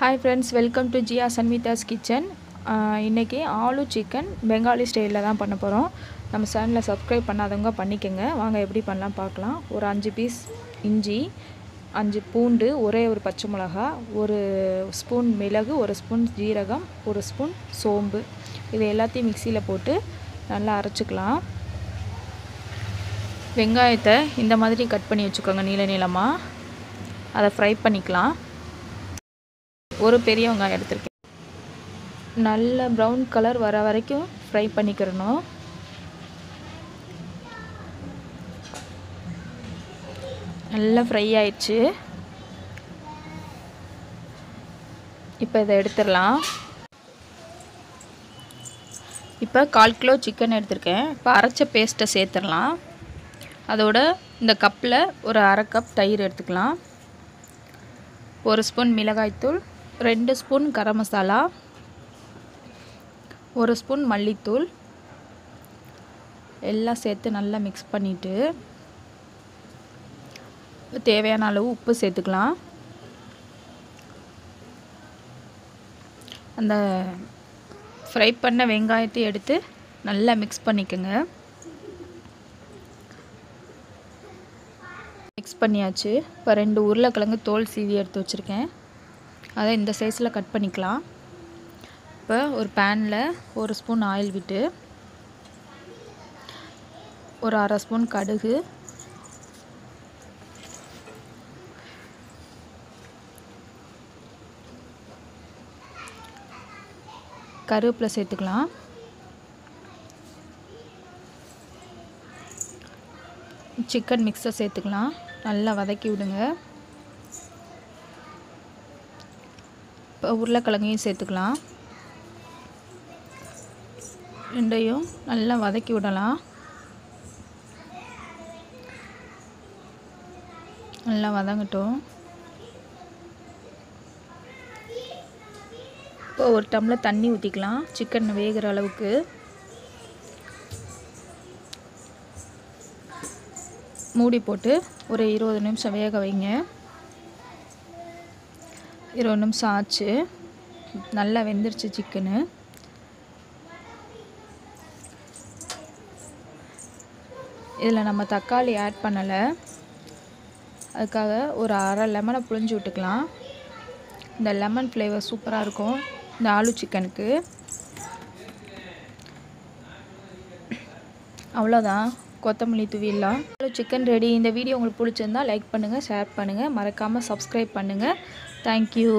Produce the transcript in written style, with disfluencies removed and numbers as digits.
Hi friends welcome to Jiya Sanmita's kitchen इनके आलू chicken Bengali style தான் பண்ண போறோம் நம்ம சேனலை சப்ஸ்கிரைब பண்ணாதவங்க பண்ணிக்கங்க வாங்க எப்படி பண்ணலாம் பார்க்கலாம் ஒரு 5 பீஸ் இஞ்சி 5 பூண்டு ஒரே ஒரு பச்சை மிளகாய் ஒரு ஸ்பூன் மிளகு ஒரு ஸ்பூன் ஜீரகம் ஒரு ஸ்பூன் சோம்பு இது எல்லாத்தையும் மிக்ஸில போட்டு நல்லா அரைச்சுக்கலாம் வெங்காயத்தை இந்த மாதிரி கட் பண்ணி வெச்சுக்கோங்க நீல நீலமா அத ஃப்ரை பண்ணிக்கலாம் और பெரிய வெங்காயம் எடுத்துக்கேன் நல்ல ब्राउन कलर வர வரைக்கும் फ्राई பண்ணிக்கறணும் நல்லா फ्राई ஆயிடுச்சு இப்போ இத எடுத்துறலாம் இப்போ 1/4 கிலோ சிக்கன் எடுத்துக்கேன் இப்போ அரைச்ச பேஸ்ட் சேர்த்துறலாம் அதோட இந்த கப்ல ஒரு 1/2 கப் தயிர் எடுத்துக்கலாம் ஒரு ஸ்பூன் மிளகாய் தூள் 2 स्पून गरम मसाला और स्पून मल्ली तूल एल्ला सेत्तु नल्ला मिक्स पण्णिट्टु தேவையான அளவு உப்பு சேர்த்துக்கலாம் அந்த ஃப்ரை பண்ண வெங்காயத்தை எடுத்து நல்லா மிக்ஸ் பண்ணிக்கங்க மிக்ஸ் பண்ணியாச்சு இப்ப 2 உருளைக்கிழங்கு தோல் சீவி எடுத்து வச்சிருக்கேன் அதை இந்த சைஸ்ல கட் பண்ணிக்கலாம் இப்ப ஒரு panல ஒரு ஸ்பூன் ஆயில் விட்டு ஒரு 1/2 ஸ்பூன் கடுகு கருவேப்பிலை சேர்த்துக்கலாம் சிக்கன் மிக்ஸர் சேர்த்துக்கலாம் நல்லா வதக்கி விடுங்க உருளைக்கிழங்கையும் சேர்த்துக்கலாம் ரெண்டையும் நல்லா வதக்கி விடலாம் நல்லா வதங்கட்டும் இப்போ ஒரு டம்ளர் தண்ணி ஊத்திக்கலாம் சிக்கன் வேகற அளவுக்கு மூடி போட்டு ஒரு 20 நிமிஷம் வேக வைங்க 20 நிமிஷம் ஆச்சு நல்லா வெந்திருச்சு chicken இதல நம்ம தக்காளி ஆட் பண்ணல அதுக்காக ஒரு 1/2 லெமனை புளிஞ்சு விட்டுக்கலாம் இந்த லெமன் ஃப்ளேவர் சூப்பரா இருக்கும் இந்த ஆலு chickenக்கு அவ்வளவுதான் कोत्तमल्ली तूविला आलू चिकन रेडी इंदा वीडियो उंगलुक्कु पिडिचिरुंदा लाइक पन्नुंगा शेयर पन्नुंगा मरक्कामा सब्सक्राइब पन्नुंगा थैंक यू।